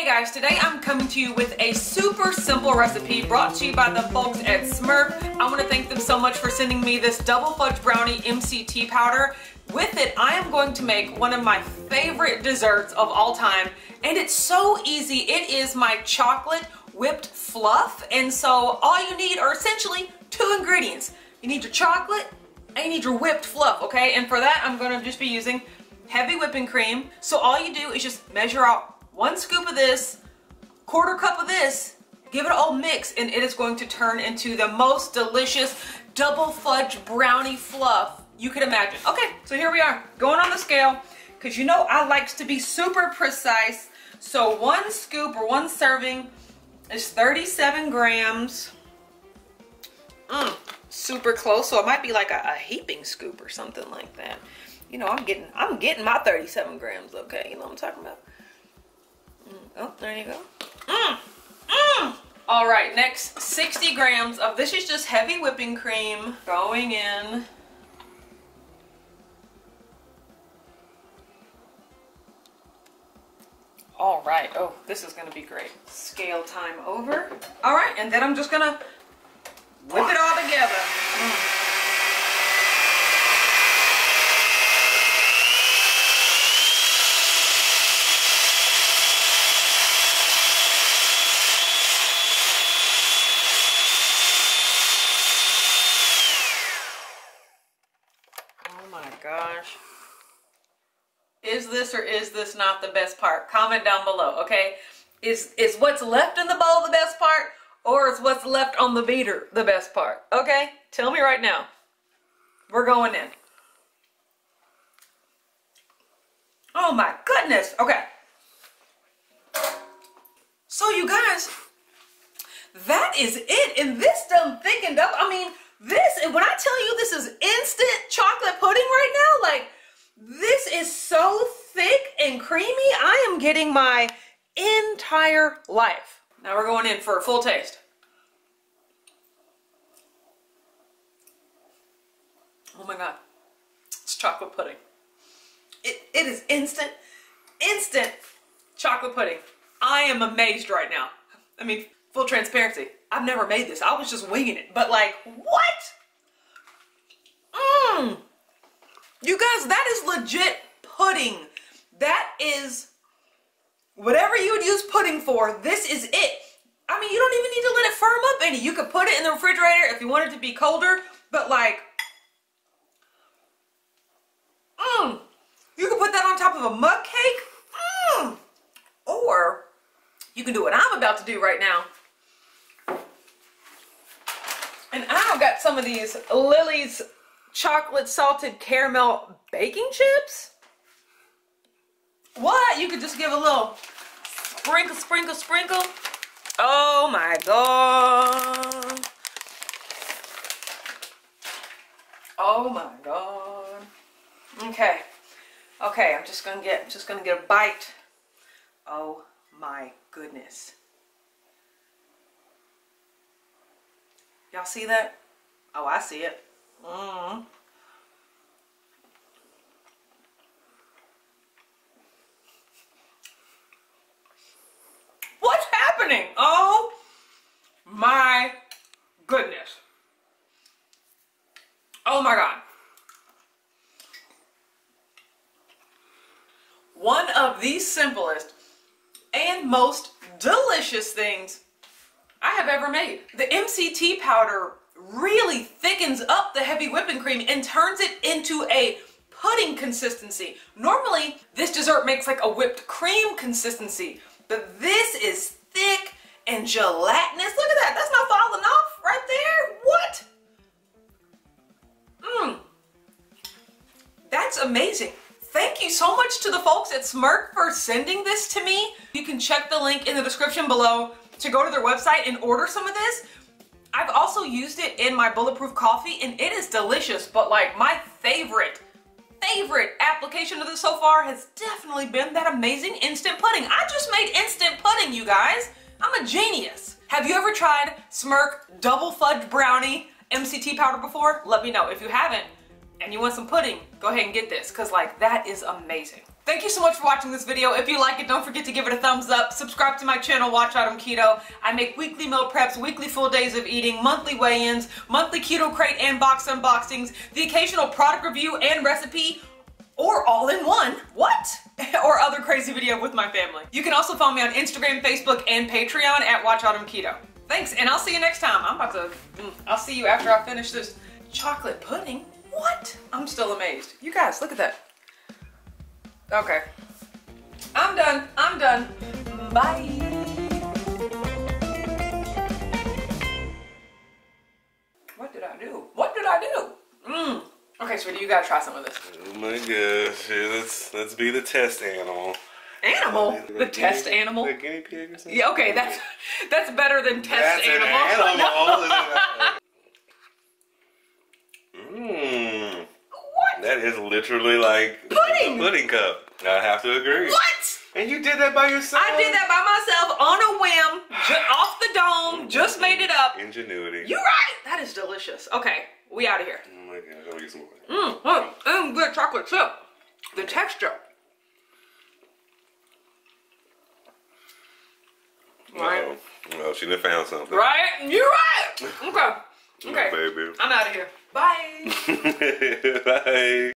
Hey guys, today I'm coming to you with a super simple recipe brought to you by the folks at Smirk. I want to thank them so much for sending me this double fudge brownie MCT powder. With it, I am going to make one of my favorite desserts of all time, and it's so easy. It is my chocolate whipped fluff, and so all you need are essentially two ingredients. You need your chocolate and you need your whipped fluff, okay? And for that, I'm going to just be using heavy whipping cream. So all you do is just measure out one scoop of this, quarter cup of this, give it all mix, and it is going to turn into the most delicious double fudge brownie fluff you could imagine. Okay, so here we are, going on the scale, because you know I likes to be super precise. So one scoop or one serving is 37 grams. Super close, so it might be like a heaping scoop or something like that. You know, I'm getting my 37 grams, okay? You know what I'm talking about? Oh, there you go. All right, next 60 grams of this is just heavy whipping cream going in. All right, oh, this is gonna be great. Scale time over. All right, and then I'm just gonna whip it all together. Gosh, is this or is this not the best part? Comment down below, okay? Is what's left in the bowl the best part, or is what's left on the beater the best part? Okay, tell me right now. We're going in. Oh my goodness. Okay, so you guys, that is it. And this done thickened up. I mean, when I tell you this is instant chocolate pudding right now, like, this is so thick and creamy. I am getting my entire life. Now we're going in for a full taste. Oh my God, it's chocolate pudding. It is instant chocolate pudding. I am amazed right now. I mean, full transparency, I've never made this. I was just winging it, but like, what? You guys, that is legit pudding. That is whatever you would use pudding for, this is it. I mean, you don't even need to let it firm up any. You could put it in the refrigerator if you want it to be colder, but like, you could put that on top of a mug cake, or you can do what I'm about to do right now. And I've got some of these Lily's chocolate salted caramel baking chips. What? You could just give a little sprinkle, sprinkle, sprinkle. Oh my God. Oh my God. Okay. Okay, I'm just gonna get a bite. Oh my goodness. Y'all see that? Oh, I see it. What's happening? Oh my goodness. Oh my God. One of the simplest and most delicious things I have ever made. The MCT powder really thickens up the heavy whipping cream and turns it into a pudding consistency. Normally, this dessert makes like a whipped cream consistency, but this is thick and gelatinous. Look at that, that's not falling off right there. What? That's amazing. Thank you so much to the folks at Smirk for sending this to me. You can check the link in the description below to go to their website and order some of this. I've also used it in my bulletproof coffee and it is delicious, but like, my favorite application of this so far has definitely been that amazing instant pudding. I just made instant pudding, you guys. I'm a genius. Have you ever tried Smirk double fudge brownie MCT powder before? Let me know. If you haven't and you want some pudding, go ahead and get this, because like, that is amazing. Thank you so much for watching this video. If you like it, don't forget to give it a thumbs up. Subscribe to my channel, Watch Autumn Keto. I make weekly meal preps, weekly full days of eating, monthly weigh-ins, monthly keto crate and box unboxings, the occasional product review and recipe, or all in one, what? Or other crazy video with my family. You can also follow me on Instagram, Facebook, and Patreon at Watch Autumn Keto. Thanks, and I'll see you next time. I'll see you after I finish this chocolate pudding. What? I'm still amazed. You guys, look at that. Okay. I'm done. I'm done. Bye. What did I do? What did I do? Okay, sweetie, you gotta try some of this. Oh my gosh. Let's be the test animal. Animal? The test animal? The guinea pig or something? Yeah, okay, that's better than test animal. That's an animal. Mmm. What? That is literally like pudding. Pudding cup. I have to agree. What? And you did that by yourself? I did that by myself on a whim, off the dome, just made it up. Ingenuity. You're right. That is delicious. Okay, we out of here. Oh my god, I'll get some more. Good chocolate chip. The texture. Right. Well, she done found something. Right? You're right. Okay. Okay. Oh, baby. I'm out of here. Bye. Bye.